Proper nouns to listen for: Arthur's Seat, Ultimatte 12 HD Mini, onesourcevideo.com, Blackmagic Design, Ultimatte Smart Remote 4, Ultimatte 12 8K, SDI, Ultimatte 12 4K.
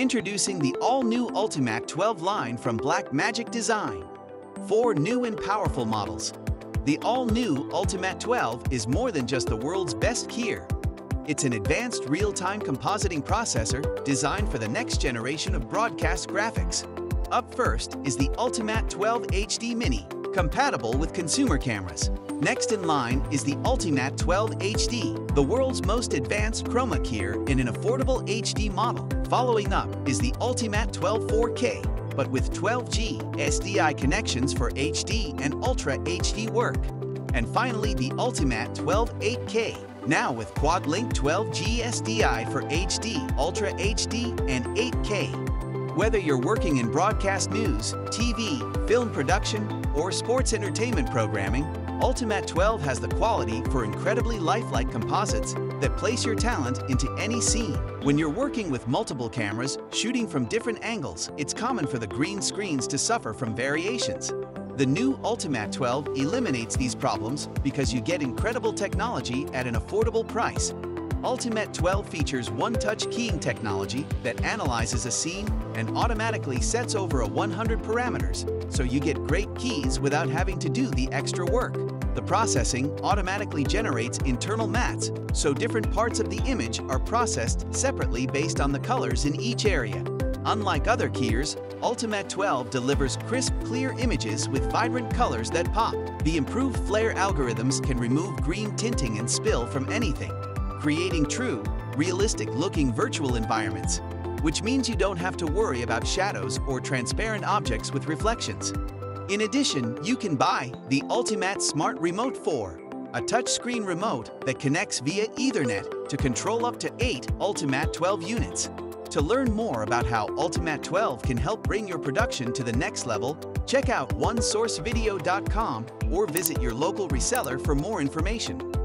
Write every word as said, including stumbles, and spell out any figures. Introducing the all-new Ultimatte twelve line from Blackmagic Design. Four new and powerful models. The all-new Ultimatte twelve is more than just the world's best gear. It's an advanced real-time compositing processor designed for the next generation of broadcast graphics. Up first is the Ultimatte twelve H D Mini, compatible with consumer cameras. Next in line is the Ultimatte twelve H D, the world's most advanced chroma gear in an affordable H D model. Following up is the Ultimatte twelve four K, but with twelve G S D I connections for H D and Ultra H D work. And finally, the Ultimatte twelve eight K, now with quad-link twelve G S D I for H D, Ultra H D, and eight K. Whether you're working in broadcast news, T V, film production, or sports entertainment programming, Ultimatte twelve has the quality for incredibly lifelike composites that place your talent into any scene. When you're working with multiple cameras, shooting from different angles, it's common for the green screens to suffer from variations. The new Ultimatte twelve eliminates these problems because you get incredible technology at an affordable price. Ultimatte twelve features one-touch keying technology that analyzes a scene and automatically sets over a hundred parameters, so you get great keys without having to do the extra work. The processing automatically generates internal mats, so different parts of the image are processed separately based on the colors in each area. Unlike other gears, Ultimatte twelve delivers crisp, clear images with vibrant colors that pop. The improved flare algorithms can remove green tinting and spill from anything, creating true, realistic-looking virtual environments, which means you don't have to worry about shadows or transparent objects with reflections. In addition, you can buy the Ultimatte Smart Remote four, a touchscreen remote that connects via Ethernet to control up to eight Ultimatte twelve units. To learn more about how Ultimatte twelve can help bring your production to the next level, check out one source video dot com or visit your local reseller for more information.